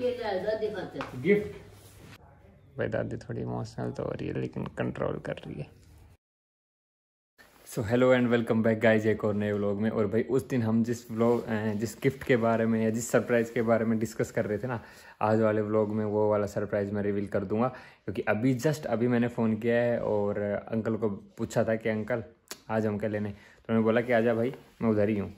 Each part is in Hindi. गिफ्ट। भाई दादी थोड़ी इमोशनल तो हो रही है लेकिन कंट्रोल कर रही है। So hello and welcome back guys एक और नए व्लॉग में। और भाई उस दिन हम जिस गिफ्ट के बारे में या जिस सरप्राइज़ के बारे में डिस्कस कर रहे थे ना, आज वाले व्लॉग में वो वाला सरप्राइज़ मैं रिवील कर दूंगा, क्योंकि अभी जस्ट अभी मैंने फ़ोन किया है और अंकल को पूछा था कि अंकल आज हम क्या लेने, तो मैंने बोला कि आजा भाई मैं उधर ही हूँ।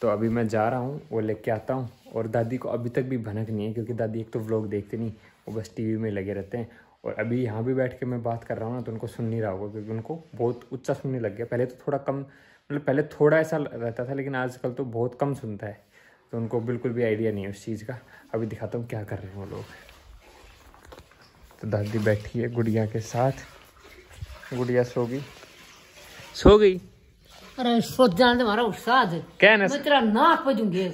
तो अभी मैं जा रहा हूँ वो लेके आता हूँ। और दादी को अभी तक भी भनक नहीं है क्योंकि दादी एक तो व्लॉग देखते नहीं, वो बस टीवी में लगे रहते हैं। और अभी यहाँ भी बैठ के मैं बात कर रहा हूँ ना, तो उनको सुन नहीं रहा होगा क्योंकि उनको बहुत ऊंचा सुनने लग गया। पहले तो थोड़ा कम, मतलब पहले थोड़ा ऐसा रहता था लेकिन आजकल तो बहुत कम सुनता है, तो उनको बिल्कुल भी आइडिया नहीं है उस चीज़ का। अभी दिखाता हूँ क्या कर रहे हैं वो लोग। तो दादी बैठी है गुड़िया के साथ, गुड़िया सो गई। अरे जान दे उस्ताद मैं तेरा नाक बजूंगी।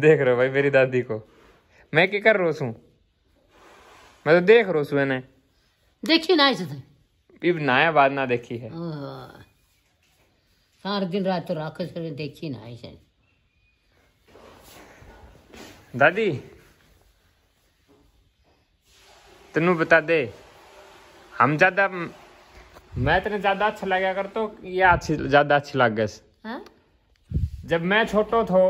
देख रहे हो भाई मेरी दादी को, मैं क्या कर रोसूं, मैं तो देख रोसू है देखी ना, नया बाद ना देखी है सारे दिन रात तो राख देखी ना इसे। दादी तेनू बता दे हम ज्यादा, मैं तेरे ज्यादा अच्छा लगा कर तो ये ज्यादा अच्छी लग गए। जब मैं छोटो थो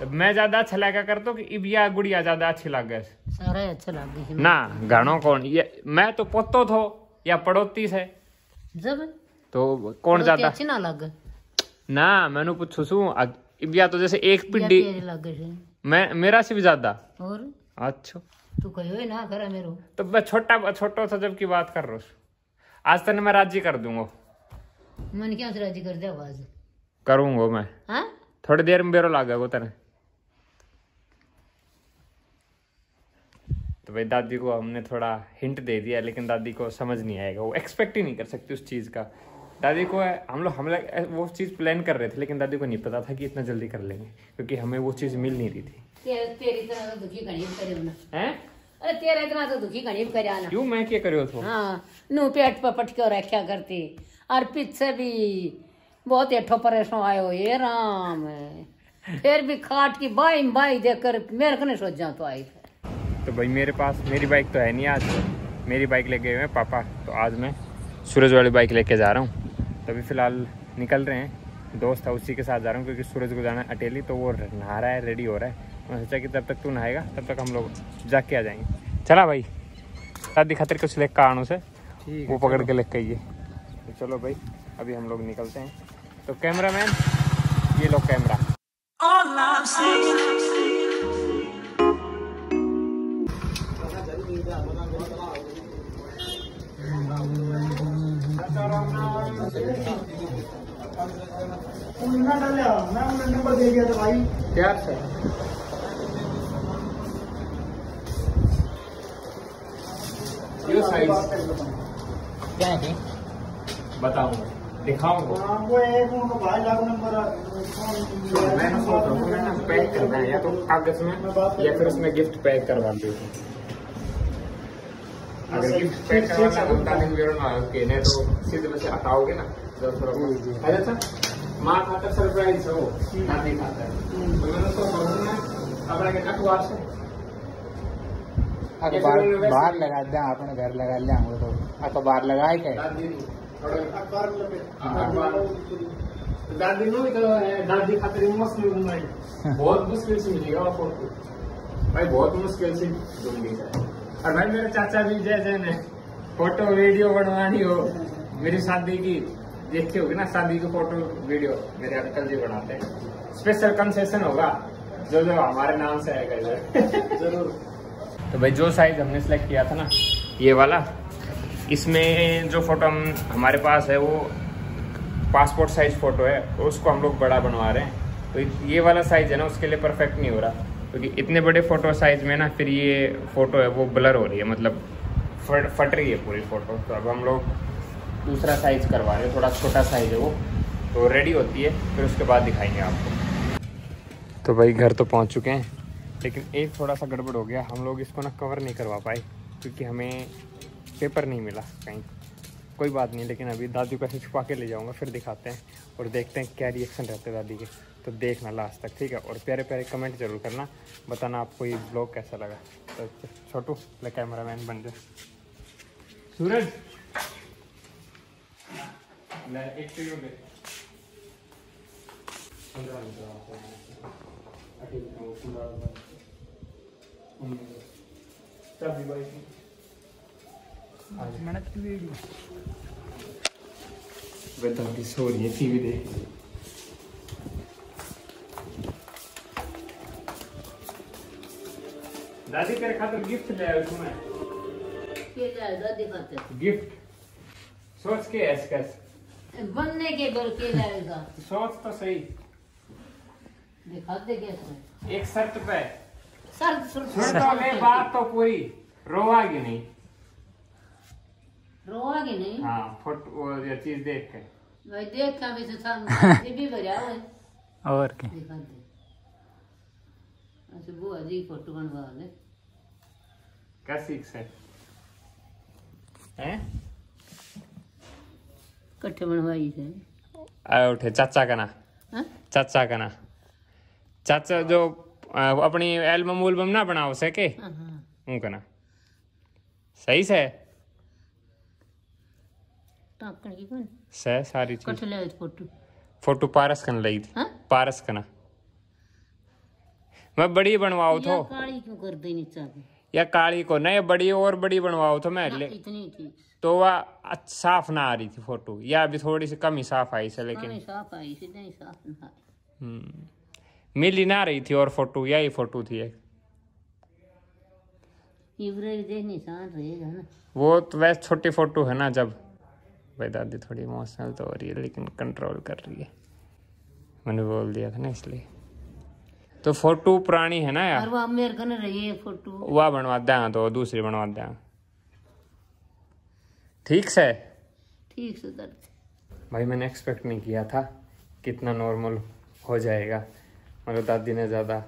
तब मैं ज्यादा अच्छा लगा कर तो कि इबिया गुड़िया ज्यादा अच्छी लग गए सारे अच्छा लग गए ना घणो कौन ये मैं तो पोतो थो या पड़ोती से जब तो कौन ज्यादा अच्छी ना लग ना मैनू पूछू सू इबिया तो जैसे एक पिंडी मैं मेरा से भी ज्यादा और अच्छा तू कहियो ना करे मेरो तो मैं छोटो था जब की बात कर रहा हूं। आज तक मैं राजी कर दूंगा, मन क्या राजी कर दे आवाज करूंगा मैं हां थोड़ी देर में बेरो लागा को तेरे। तो भाई दादी को हमने थोड़ा हिंट दे दिया लेकिन दादी को समझ नहीं आएगा, वो एक्सपेक्ट ही नहीं कर सकती उस चीज़ का। दादी को हम लोग वो चीज़ प्लान कर रहे थे लेकिन दादी को नहीं पता था कि इतना जल्दी कर लेंगे, क्योंकि हमें वो चीज़ मिल नहीं रही थी। अरे तेरा इतना तो दुखी गरीब कराना क्यों मैं क्या करो तो हाँ नू पेट पर पटके और रखा करती और पीछे भी बहुत एठो परेशान आयो ये राम फिर भी खाट की बाई देखकर मेरे को नहीं सोच जा तो आई। तो भाई मेरे पास मेरी बाइक तो है नहीं, आज मेरी बाइक लेके गए पापा, तो आज मैं सूरज वाली बाइक लेके जा रहा हूँ। तो अभी फ़िलहाल निकल रहे हैं, दोस्त है उसी के साथ जा रहा हूँ क्योंकि सूरज को जाना है अकेली, तो वो नहा रहा है रेडी हो रहा है। मैंने सोचा कि तब तक तू नहाएगा तब तक हम लोग जाके आ जाएंगे। चला भाई दादी खतर कुछ लेक का आनू से वो पकड़ के लेक के ये। तो चलो भाई अभी हम लोग निकलते हैं। तो कैमरा मैन ये लो कैमरा। नंबर दे दिया था भाई प्यार से। क्या है बताऊंगा दिखाऊंगा वो एक उनको भाई लाख नंबर मैंने सोच रहा हूँ मैंने पैक करना है या तो कागज में या फिर उसमें गिफ्ट पैक करवा दी। अगर गिफ्ट पैक करवाना तो तालिम बेरो ना के नहीं तो सीधे बस हटाओगे ना तो थोड़ा अरे अच्छा माँ खाता सरप्राइज हो दादी खाता है। मैंने सोच रहा हूँ ना अपना के अखबार से अखबार बाहर लगा दें आपने घर लगा लिया हम तो अखबार लगाए क्या दादी दादी खातिर मुश्किल बहुत मुश्किल से मिलेगा आपको भाई बहुत मुश्किल से दूंगी। और भाई मेरे चाचा जी जैसे ने फोटो वीडियो बनवानी हो मेरी शादी की देखी होगी ना, शादी की फोटो वीडियो मेरे अंकल जी बनाते हैं। स्पेशल कंसेशन होगा जो जो हमारे नाम से आएगा इधर जरूर। तो भाई जो साइज हमने सेलेक्ट किया था ना ये वाला, इसमें जो फोटो हमारे पास है वो पासपोर्ट साइज फ़ोटो है और उसको हम लोग बड़ा बनवा रहे हैं। तो ये वाला साइज़ है ना उसके लिए परफेक्ट नहीं हो रहा क्योंकि इतने बड़े फ़ोटो साइज़ में ना फिर ये फ़ोटो है वो ब्लर हो रही है, मतलब फट रही है पूरी फ़ोटो। तो अब हम लोग दूसरा साइज़ करवा रहे हैं, थोड़ा छोटा साइज़ है वो, तो रेडी होती है फिर उसके बाद दिखाएंगे आपको। तो भाई घर तो पहुँच चुके हैं लेकिन एक थोड़ा सा गड़बड़ हो गया, हम लोग इसको ना कवर नहीं करवा पाए क्योंकि हमें पेपर नहीं मिला कहीं। कोई बात नहीं लेकिन अभी दादी को ऐसे छुपा के ले जाऊँगा फिर दिखाते हैं और देखते हैं क्या रिएक्शन रहते हैं दादी के। तो देखना लास्ट तक, ठीक है। और प्यारे प्यारे कमेंट जरूर करना, बताना आपको ये ब्लॉग कैसा लगा। तो छोटू ले कैमरा मैन बन जाए। सूरज ले एक दादी सो रही है टीवी देख। दादी तेरे खातिर गिफ्ट ले आया तुम्हें, गिफ्ट सोच के ऐस कैस बनने के बल के लाएगा। सोच तो सही, दिखाते कैसे एक शर्त पे। शर्त तो बात तो पूरी, रोवागी नहीं, रोवागी नहीं। हाँ फोटो ये चीज देख के भाई देख का भी सामने ये भी भरा है और क्या दिखाते। अच्छा वो अजी फोटो बनवा ले कैसी से हैं कट्ठे बनवाई से आए उठे चाचा का ना। हां चाचा का ना, चाचा जो अपनी एल्बम एल्बम ना बनाओ सके हूं का ना सही से टाकन की बन से सारी चीज कट ले फोटो। फोटो पारस कन लई थी, पारस कना मैं बड़ी बनवाओ तो। या काली क्यों कर दे नीचा या काली को नहीं, बड़ी और बड़ी बनवाओ तो मैं इतनी थी तो वह साफ ना आ रही थी फोटो, या अभी थोड़ी सी कम ही साफ आई से, लेकिन साफ आई से नहीं साफ ना मिल ही ना रही थी। और फोटो यही फोटो थी एक निशान रहेगा ना वो तो वैसे छोटी फोटो है ना। जब भाई दादी थोड़ी इमोशनल तो हो रही है लेकिन कंट्रोल कर रही है, मैंने बोल दिया था ना इसलिए। तो फोटो पुरानी है ना यार, वो मेरे कने रही है फोटो, वह बनवा दें तो दूसरी बनवा दें। ठीक से ठीक से दर्द भाई मैंने एक्सपेक्ट नहीं किया था कितना नॉर्मल हो जाएगा, मगर दादी ने ज़्यादा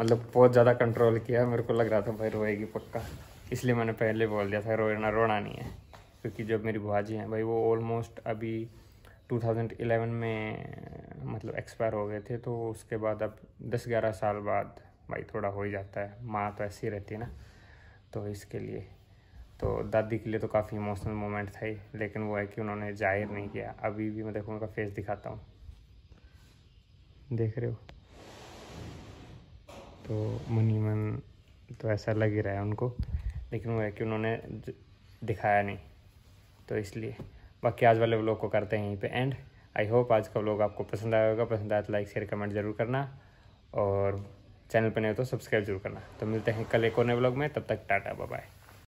मतलब बहुत ज़्यादा कंट्रोल किया। मेरे को लग रहा था भाई रोएगी पक्का, इसलिए मैंने पहले बोल दिया था रोना रोना नहीं है। क्योंकि जब मेरी बुआ जी हैं भाई वो ऑलमोस्ट अभी 2011 में मतलब एक्सपायर हो गए थे, तो उसके बाद अब 10-11 साल बाद भाई थोड़ा हो ही जाता है, माँ तो ऐसी रहती है ना। तो इसके लिए तो दादी के लिए तो काफ़ी इमोशनल मोमेंट था ही, लेकिन वो है कि उन्होंने जाहिर नहीं किया। अभी भी मैं देखो उनका फेस दिखाता हूँ, देख रहे हो तो मनी मन तो ऐसा लग ही रहा है उनको, लेकिन वो है कि उन्होंने दिखाया नहीं। तो इसलिए बाकी आज वाले व्लॉग को करते हैं यहीं पे एंड। आई होप आज का व्लॉग आपको पसंद आया होगा, पसंद आया तो लाइक शेयर कमेंट जरूर करना, और चैनल पर नहीं हो तो सब्सक्राइब जरूर करना। तो मिलते हैं कल एक और नए व्लॉग में, तब तक टाटा बाय बाय।